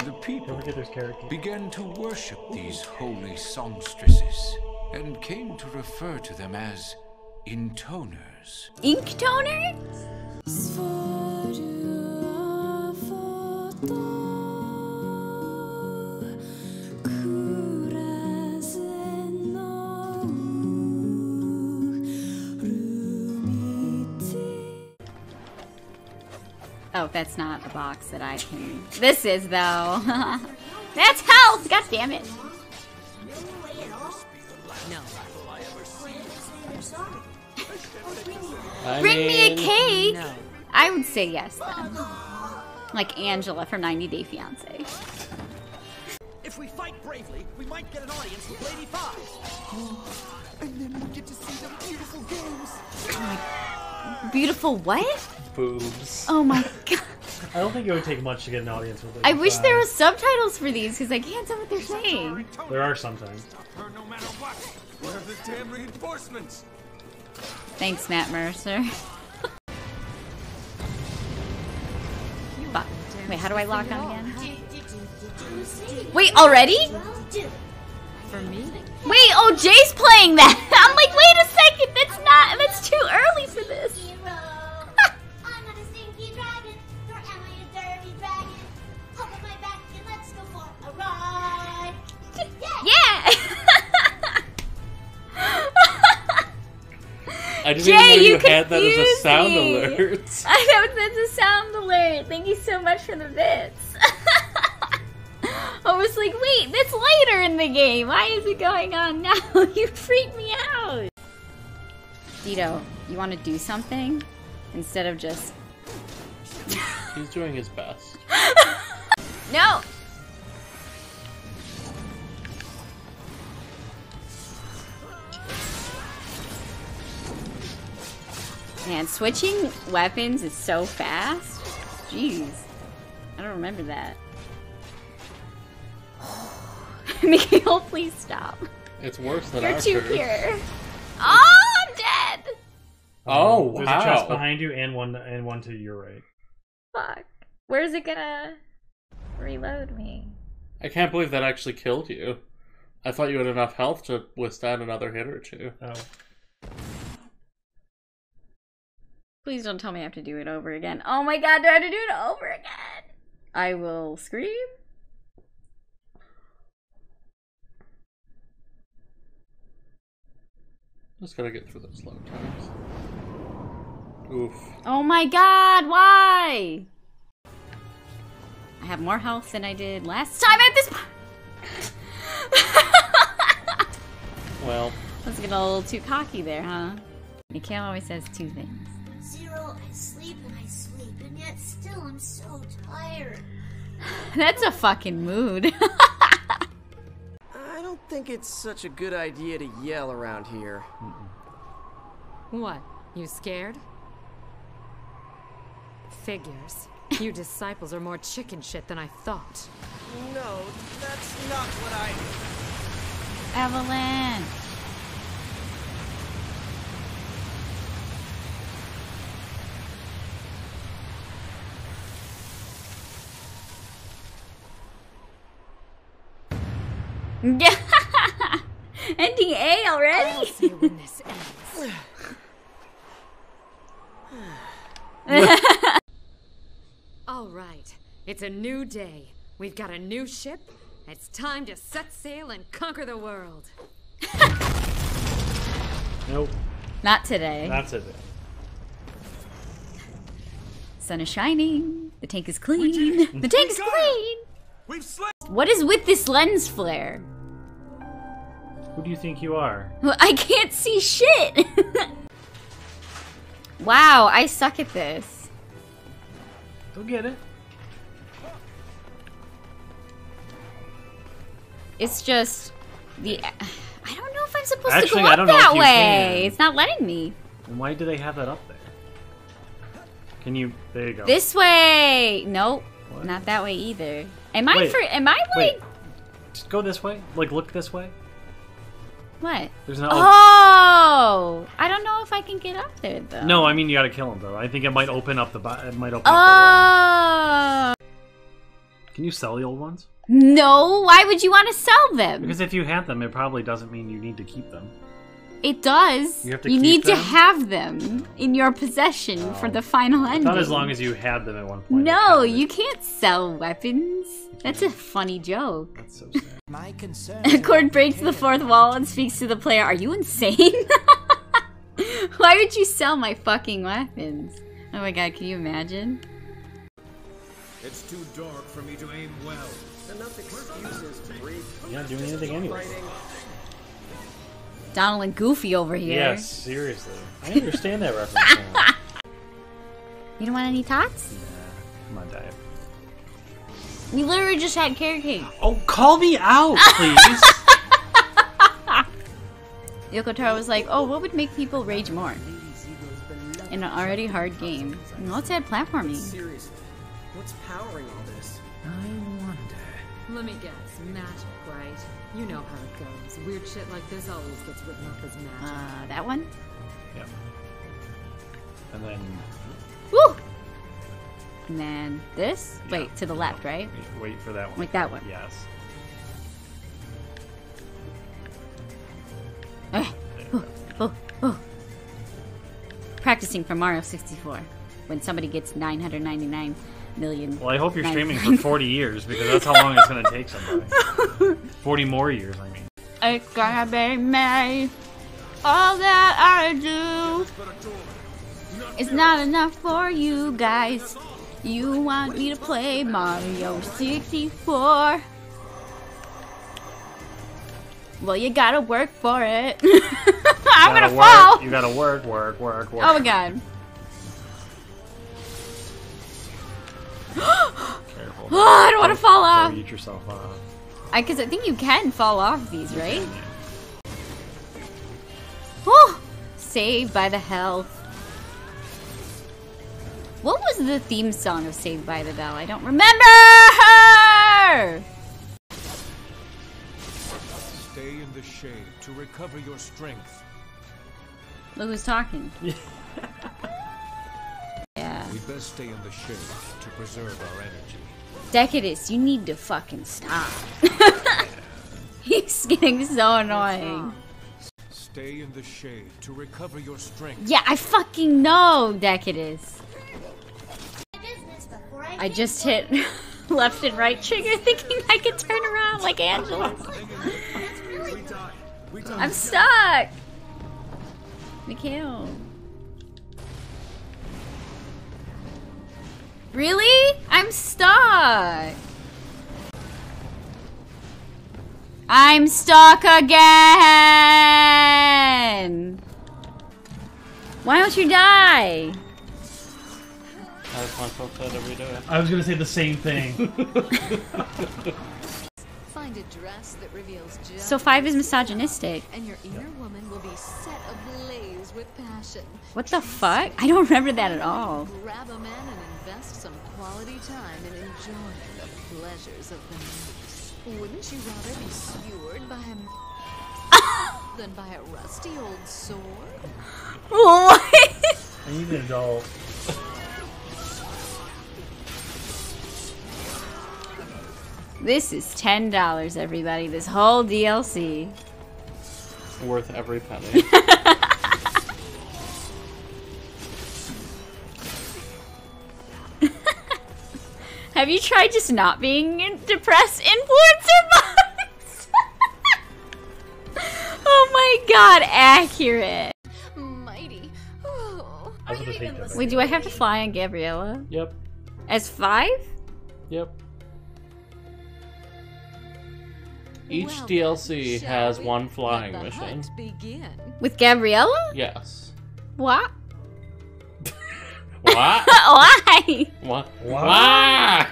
The people began to worship these holy songstresses and came to refer to them as intoners. Inktoners? Oh, that's not a box that I can... This is, though. That's hell! God damn it. No. Bring me a cake! No. I would say yes, then. Like Angela from 90 Day Fiance. If we fight bravely, we might get an audience with Lady Five. Oh, and then we get to see them beautiful games. Beautiful what? Boobs. Oh my god. I don't think it would take much to get an audience with it. I wish there were subtitles for these because I can't tell what they're saying. There are sometimes. What are the damn reinforcements? Thanks, Matt Mercer. Fuck. Wait, how do I lock on again? Wait, already? For me? Wait, oh, Jay's playing that! I'm like, wait a second, that's too early for this. I'm not a stinky dragon, nor am I a dirty dragon. Hop on my back and let's go for a ride. Yeah! I didn't even know you had that as a sound alert. I know, that's a sound alert. Thank you so much for the bits. I was like, wait, that's later in the game. Why is it going on now? You freaked me out. Dito, you want to do something? Instead of just... He's doing his best. No! Man, switching weapons is so fast. Jeez. I don't remember that. Mikael, please stop. It's worse than ours. You're too pure. Oh, I'm dead. Oh, wow. There's a chest behind you and one to your right. Fuck. Where's it gonna reload me? I can't believe that actually killed you. I thought you had enough health to withstand another hit or two. Oh. Please don't tell me I have to do it over again. Oh my god, do I have to do it over again? I will scream. Just gotta get through those slow times. Oof. Oh my god, why? I have more health than I did last time at this part. Well. I was getting a little too cocky there, huh? Mikael always says two things. Zero, I sleep, and yet still I'm so tired. That's a fucking mood. I don't think it's such a good idea to yell around here. What? You scared? Figures. You disciples are more chicken shit than I thought. No, that's not what I... Evelyn! Yeah, ending A already. I'll see when this ends. All right, it's a new day. We've got a new ship. It's time to set sail and conquer the world. Nope. Not today. Not today. Sun is shining. The tank is clean. The tank is clean. We've slain. What is with this lens flare? Who do you think you are? Well, I can't see shit! Wow, I suck at this. Go get it. It's just... I don't know if I'm supposed to go up that way! It's not letting me. And why do they have that up there? Can you... There you go. This way! Nope. What? Not that way either. Am I wait, just go this way? Like, look this way? What? There's not, like... Oh! I don't know if I can get up there, though. No, I mean, you gotta kill him, though. I think it might open up the... It might open up the Can you sell the old ones? No, why would you want to sell them? Because if you have them, it probably doesn't mean you need to keep them. It does. You need to have them in your possession for the final ending. Not as long as you had them at one point. No, you can't sell weapons. That's a funny joke. That's so sad. My concern. Cord breaks the fourth wall and speaks to the player. Are you insane? Why would you sell my fucking weapons? Oh my god, can you imagine? It's too dark for me to aim well. Enough excuses to break. You're not doing anything anyway. Donald and Goofy over here. Yes, seriously. I understand that reference now. You don't want any tots? Nah, I'm on diet. We literally just had carrot cake. Oh, call me out, please. Yoko Taro was like, oh, what would make people rage more? In an already hard game. And let's add platforming. Seriously, what's powering all this? I wonder. Let me guess, magic, right? You know how it goes. Weird shit like this always gets written up as magic. That one? Yeah. And then... Woo! And then this? Yeah. Wait, to the left, right? Wait for that one. Like that one? Yes. Practicing for Mario 64. When somebody gets 999 million. Well, I hope you're streaming for 40 years, because that's how long it's going to take somebody. 40 more years, I mean. It's gonna be me. All that I do is not enough for you guys. You want me to play Mario 64. Well, you gotta work for it. I'm gonna fall. You gotta work, work. Oh my god. Careful. Oh, I don't want to fall off. Don't eat yourself off. Because I think you can fall off these, right? Yeah. Oh, Saved by the Bell. What was the theme song of Saved by the Bell? I don't remember. Stay in the shade to recover your strength. Look who's talking. We best stay in the shade to preserve our energy. Decadus, you need to fucking stop. He's getting so annoying. Stay in the shade to recover your strength. Yeah, I fucking know, Decadus. I just hit left and right trigger thinking I could turn around like Angela. I'm stuck. Mikael. Really? I'm stuck. I'm stuck again. Why don't you die? I was gonna say the same thing. Find a dress that reveals just so 5 is misogynistic. And your inner woman will be set ablaze with passion. What the fuck? I don't remember that at all. Grab a man and invest some quality time in enjoying the pleasures of the night. Wouldn't you rather be skewered by him than by a rusty old sword? What? I need an adult. This is $10, everybody. This whole DLC. Worth every penny. Have you tried just not being depressed influencer box? Oh my god, accurate. Mighty. Oh, wait, do I have to fly on Gabriella? Yep. As 5? Yep. Each DLC has one flying mission. With Gabriella? Yes. What? What? Why? What? Why?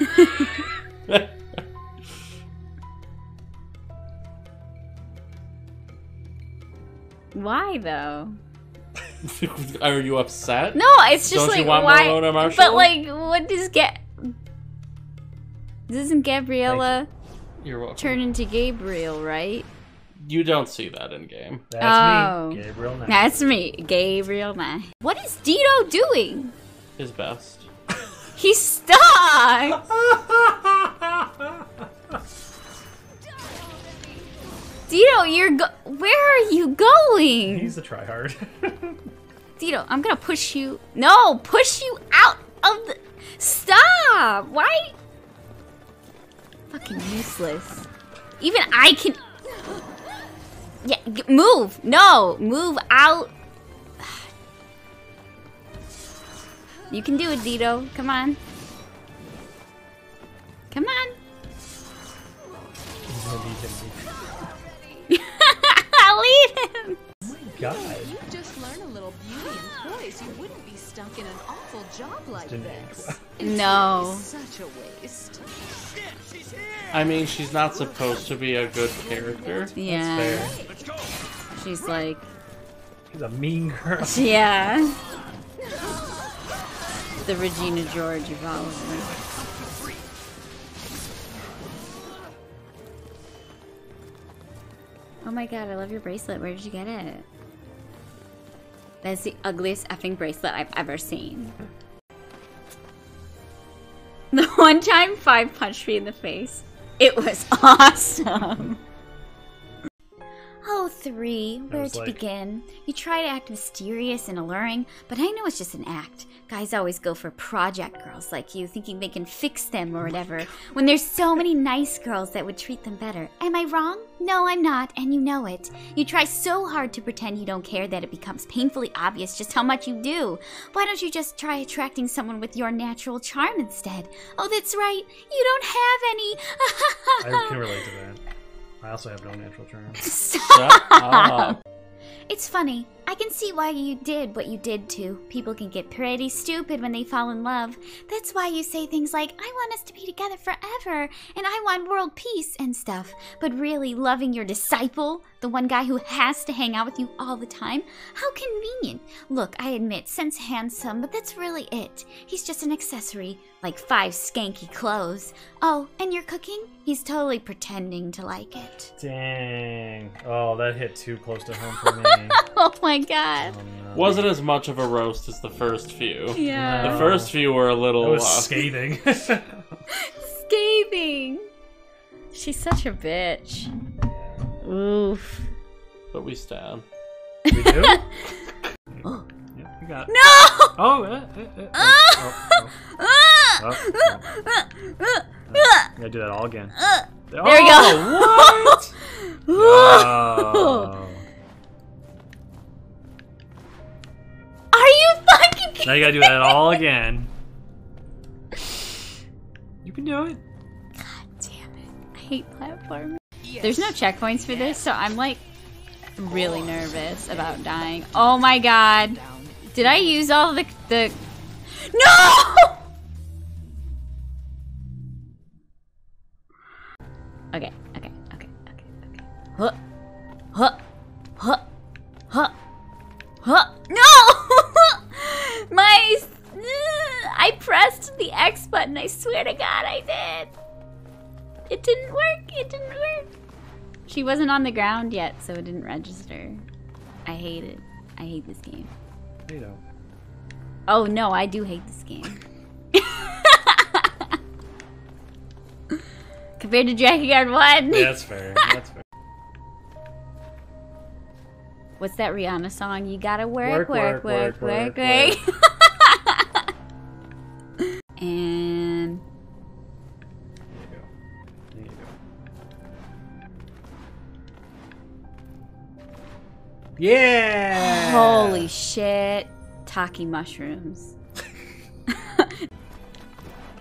Why though? Are you upset? No, it's just like, why? But like, what does Doesn't Gabriella... You're welcome. Turn into Gabriel, right? You don't see that in game. That's me, Gabriel Knight. That's me, Gabriel Knight. What is Dito doing? His best. He's stuck. Dito, where are you going? He's a tryhard. Dito, I'm gonna push you. No, push you out of the. Stop! Why? Fucking useless. Even I can. Yeah, move. No, move out. You can do it, Dito. Come on. Come on. Lead him. Oh my God. You just learn a little beauty and poise. You wouldn't be stuck in an awful job like this. No. Such a waste. I mean, she's not supposed to be a good character. Yeah. That's fair. She's like. She's a mean girl. Yeah. The Regina George of all of them. Oh my God, I love your bracelet. Where did you get it? That's the ugliest effing bracelet I've ever seen. The one time 5 punched me in the face. It was awesome. Oh, 3, where to begin? You try to act mysterious and alluring, but I know it's just an act. Guys always go for project girls like you, thinking they can fix them or whatever, when there's so many nice girls that would treat them better. Am I wrong? No, I'm not, and you know it. You try so hard to pretend you don't care that it becomes painfully obvious just how much you do. Why don't you just try attracting someone with your natural charm instead? Oh, that's right. You don't have any. I can relate to that. I also have no natural charm. Stop! It's funny. I can see why you did what you did too. People can get pretty stupid when they fall in love. That's why you say things like, I want us to be together forever, and I want world peace and stuff. But really, loving your disciple, the one guy who has to hang out with you all the time, how convenient. Look, I admit, Sen's handsome, but that's really it. He's just an accessory, like 5 skanky clothes. Oh, and you're cooking? He's totally pretending to like it. Dang. Oh, that hit too close to home for me. Oh my God. Oh, no. Wasn't as much of a roast as the first few. Yeah. No. The first few were a little... It was scathing. Scathing. She's such a bitch. Oof. But we stab. We do? Oh. Yeah, we got it. No! Oh, I'm gonna do that all again. There we go. What? Oh. Are you fucking kidding? Now you gotta do that all again. You can do it. God damn it. I hate platforming. Yes. There's no checkpoints for this, so I'm like really nervous about dying. Oh my God. Did I use all the... No! Okay. Huh. Huh. Huh. Huh. Huh. No! I pressed the X button. I swear to God, I did. It didn't work. It didn't work. She wasn't on the ground yet, so it didn't register. I hate it. I hate this game. You know. Oh no, I do hate this game. Compared to Drakengard 1. Yeah, that's fair. That's fair. What's that Rihanna song? You gotta work. And there you go. There you go. Yeah! Holy shit! Taki mushrooms.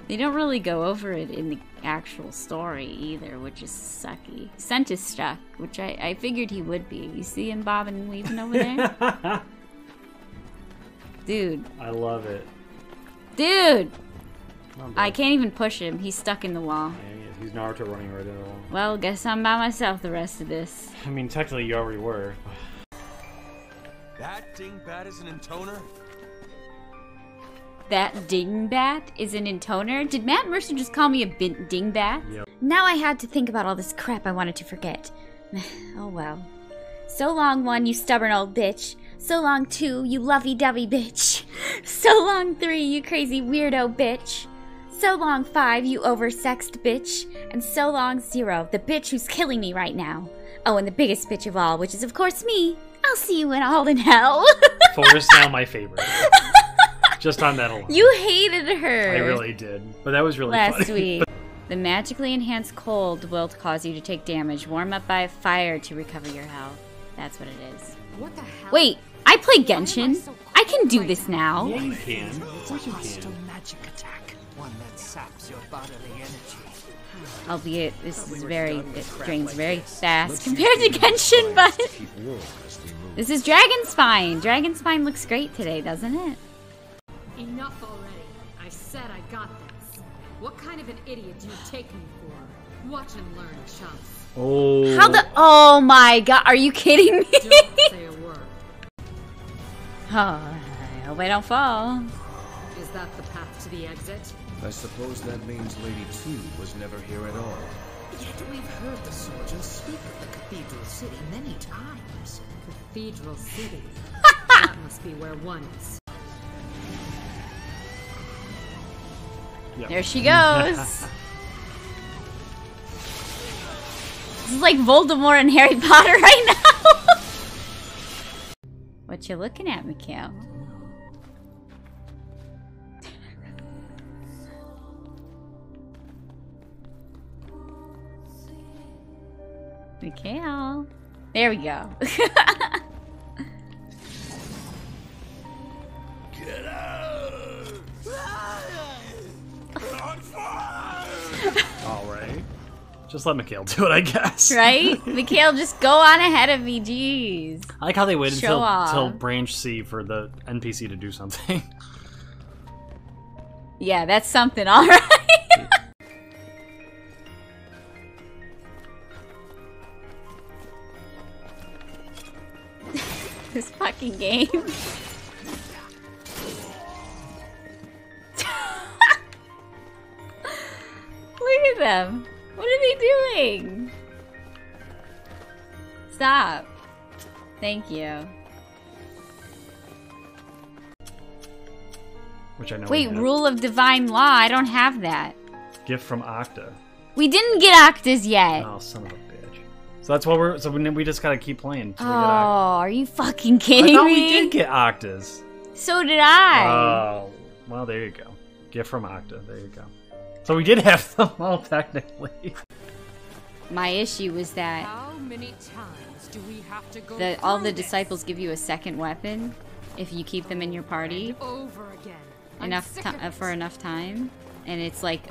They don't really go over it in the actual story either, which is sucky. Scent is stuck, which I figured he would be. You see him bobbing and weaving over there? Dude. I love it. Dude! I can't even push him. He's stuck in the wall. Yeah, he is. He's Naruto running right in the wall. Well, guess I'm by myself the rest of this. I mean, technically you already were. That dingbat is an intoner? That dingbat is an intoner? Did Matt Mercer just call me a dingbat? Yep. Now I had to think about all this crap I wanted to forget. Oh well. So long, 1, you stubborn old bitch. So long, 2, you lovey-dovey bitch. So long, 3, you crazy weirdo bitch. So long, 5, you oversexed bitch. And so long, 0, the bitch who's killing me right now. Oh, and the biggest bitch of all, which is of course me. I'll see you in all in hell. 4 is now my favorite. Just on that alone. You hated her. I really did. But that was really last funny. Week. The magically enhanced cold will cause you to take damage. Warm up by fire to recover your health. That's what it is. What the hell? Wait, I play Genshin. I can do this now. Yeah, you can. It's a hostile magic attack. One that saps your bodily energy. Albeit, this is very, it drains very fast compared to Genshin, but... This is Dragonspine! Dragonspine looks great today, doesn't it? Enough already. I said I got this. What kind of an idiot do you take me for? Watch and learn, chumps. Oh. How the... Oh my god, are you kidding me? Don't say a word. Oh, I hope I don't fall. Is that the path to the exit? I suppose that means Lady 2 was never here at all. Yet we've heard the surgeon speak of the Cathedral City many times. Cathedral City? That must be where one is. Yep. There she goes. This is like Voldemort and Harry Potter right now. What you looking at, Mikael? Mikael. There we go. Get out! On fire! All right. Just let Mikael do it, I guess. Right? Mikael, just go on ahead of me, jeez. I like how they waited until Branch C for the NPC to do something. Yeah, that's something, all right. This fucking game. Look at them. What are they doing? Stop. Thank you. Which I know. Wait, Rule of Divine Law. I don't have that. Gift from Octa. We didn't get Octas yet. Oh, son of a... So that's what we're... So we just gotta keep playing. Oh, are you fucking kidding me? We did get Octas. So did I. Oh, well, there you go. Gift from Octa. There you go. So we did have them all, technically. My issue was that... How many times do we have to go all the disciples give you a second weapon if you keep them in your party. Over again. For enough time. And it's like,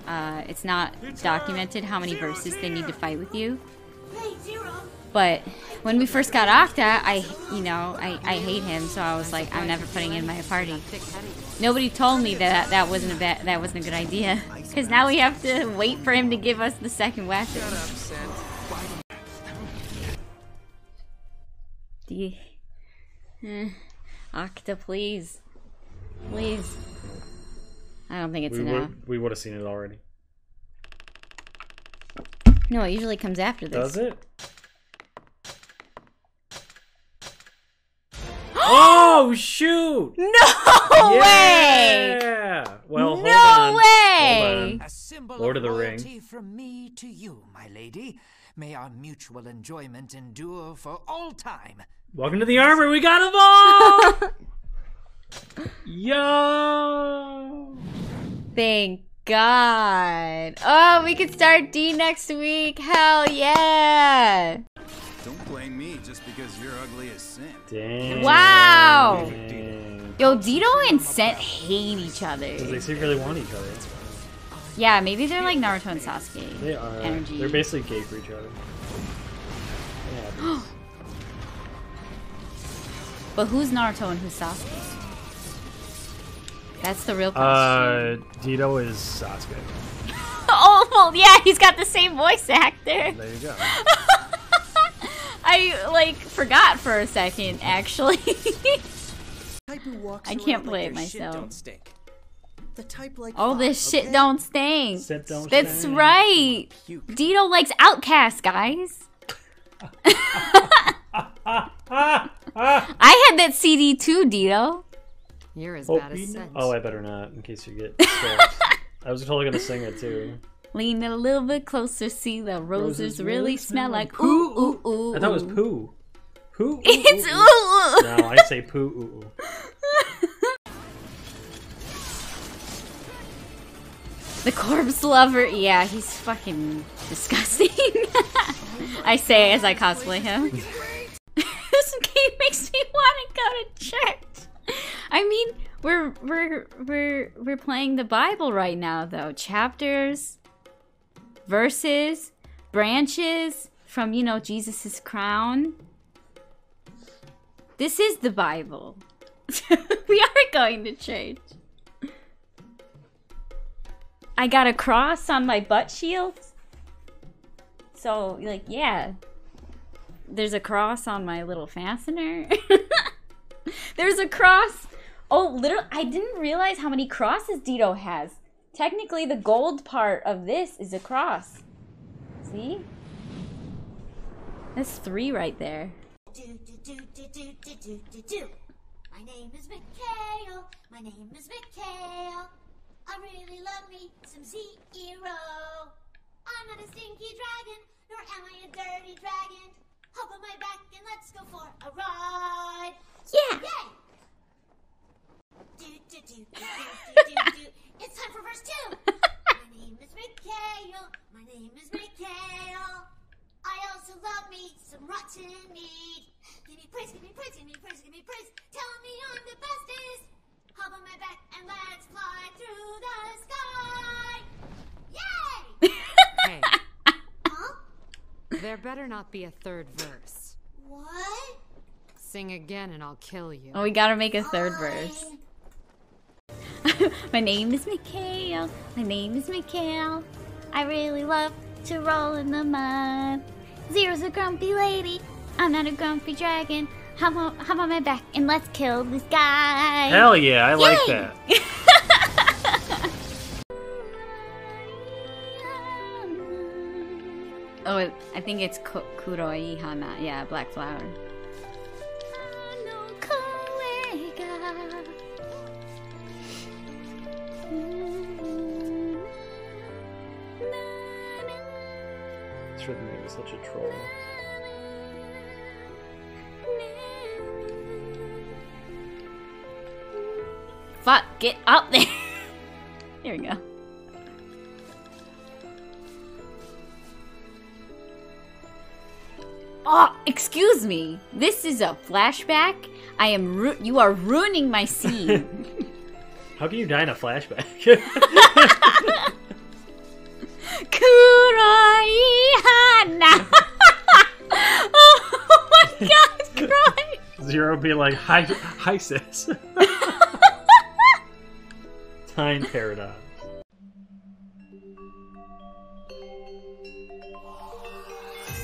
it's not documented how many verses they need to fight with you. But when we first got Octa, I hate him, so I was like, I'm never putting in my party. Nobody told me that wasn't a bad, that wasn't a good idea, because now we have to wait for him to give us the second weapon. Octa, please, please. I don't think it's enough. We would have seen it already. No, it usually comes after this. Does it? Oh, shoot! No way! Yeah! Well, hold on. No way! Hold on. Lord of the Rings. From me to you, my lady. May our mutual enjoyment endure for all time. Welcome to the armor. We got them all! Yo! Thank God. Oh, we could start D next week. Hell yeah. Don't blame me just because you're ugly as Scent. Damn. Wow. Damn. Yo, Dito and Scent hate each other. Because they secretly want each other. Yeah, maybe they're like Naruto and Sasuke. They are. Energy. They're basically gay for each other. Yeah. But who's Naruto and who's Sasuke? That's the real question. Dito is Sasuke. Oh, well, yeah, he's got the same voice actor. There you go. I, like, forgot for a second, actually. I can't play it myself. Oh, this shit don't stink. That's right. Dito likes Outkast, guys. I had that CD too, Dito. You're as bad as Scent. Oh, I better not, in case you get I was totally gonna sing it too. Lean a little bit closer, see the roses really smell like ooh ooh ooh. I thought it was poo. Poo. Ooh, it's ooh, ooh. Ooh. No, I say poo ooh ooh. The corpse lover. Yeah, he's fucking disgusting. I say as I cosplay him. This game makes me want to go to church. I mean, we're playing the Bible right now though. Chapters, verses, branches from, you know, Jesus's crown. This is the Bible. We are going to church. I got a cross on my butt shield. So, like, yeah. There's a cross on my little fastener. There's a cross. Oh, literally, I didn't realize how many crosses Dito has. Technically, the gold part of this is a cross. See? That's 3 right there. My name is Mikael. My name is Mikael. I really love me some zero. I'm not a stinky dragon, nor am I a dirty dragon. Hop on my back and let's go for a ride. Yeah. Yay. Do, do, do, do, do, do, do. It's time for verse 2. My name is Mikael. My name is Mikael. I also love me some rotten meat. Give me praise, give me praise, give me praise, give me praise. Tell me I'm the bestest. Hop on my back and let's fly through the sky. Yay! Hey. Huh? There better not be a 3rd verse. What? Sing again and I'll kill you. Oh, we gotta make a 3rd verse. My name is Mikael. My name is Mikael. I really love to roll in the mud. Zero's a grumpy lady. I'm not a grumpy dragon. Hop on my back and let's kill this guy. Hell yeah, I Yay! Like that. Oh, I think it's Kuroi Hana. Yeah, Black Flower. Rhythmic is such a troll. Fuck, get up there! Here we go. Oh, excuse me. This is a flashback. I am you are ruining my scene. How can you die in a flashback? Kuroi Hana! Oh my god, Kuroi! Zero be like, hi sis. Time paradox.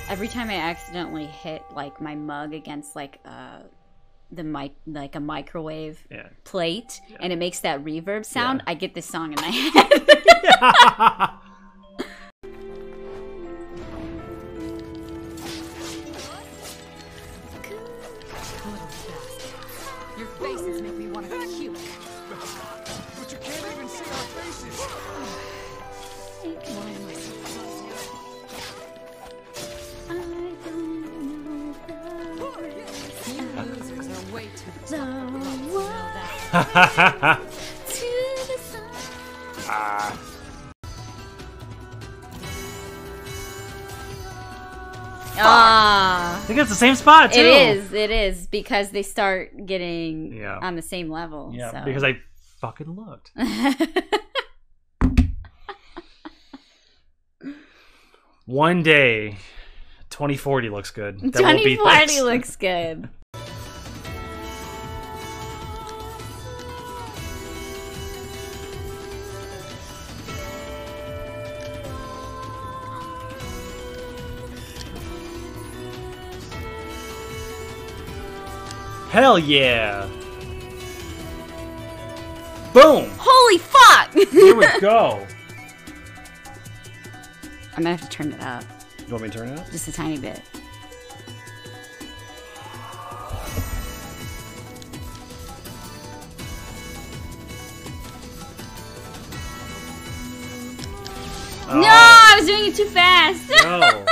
Every time I accidentally hit like my mug against like a microwave plate, and it makes that reverb sound, I get this song in my head. I think it's the same spot too. It is because they start getting on the same level. Yeah, so. Because I fucking looked. One day, 2040 looks good. That 2040 won't be looks good. Hell yeah! Boom! Holy fuck! Here we go! I'm gonna have to turn it up. You want me to turn it up? Just a tiny bit. doing it too fast. No.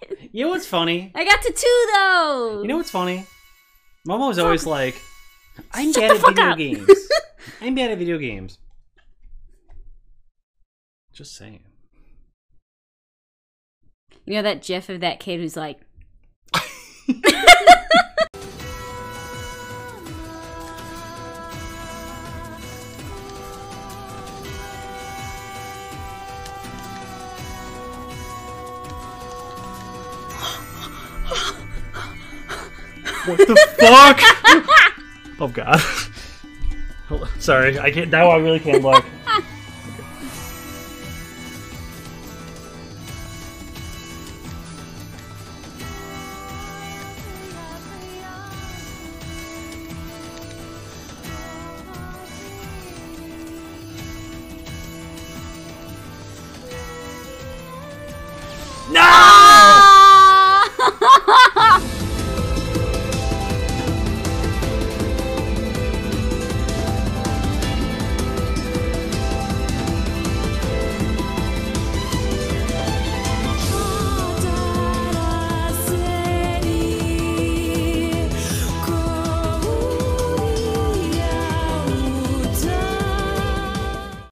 Shit. You know what's funny? I got to 2 though. You know what's funny? Mama was always like, I'm bad at video games. I'm bad at video games. Just saying. You know that gif of that kid who's like... What the fuck? Oh god. Sorry, I can't. Now I really can't look. Okay. No!